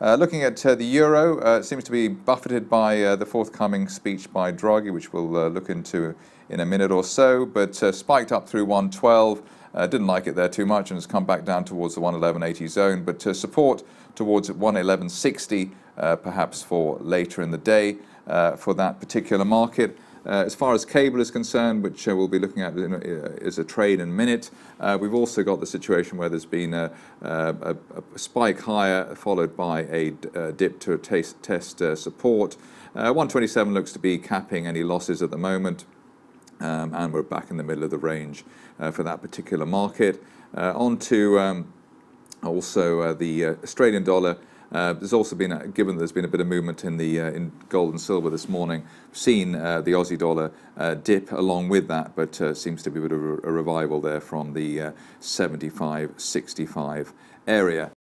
Looking at the euro, it seems to be buffeted by the forthcoming speech by Draghi, which we'll look into in a minute or so, but spiked up through 112. Didn't like it there too much and has come back down towards the 111.80 zone, but support towards 111.60 perhaps for later in the day for that particular market. As far as cable is concerned, which we'll be looking at as a trade in a minute, we've also got the situation where there's been a spike higher followed by a dip to test support. 127 looks to be capping any losses at the moment. And we're back in the middle of the range for that particular market. On to also the Australian dollar. There's also been, given there's been a bit of movement in the in gold and silver this morning, seen the Aussie dollar dip along with that, but seems to be a bit of a revival there from the 75.65 area.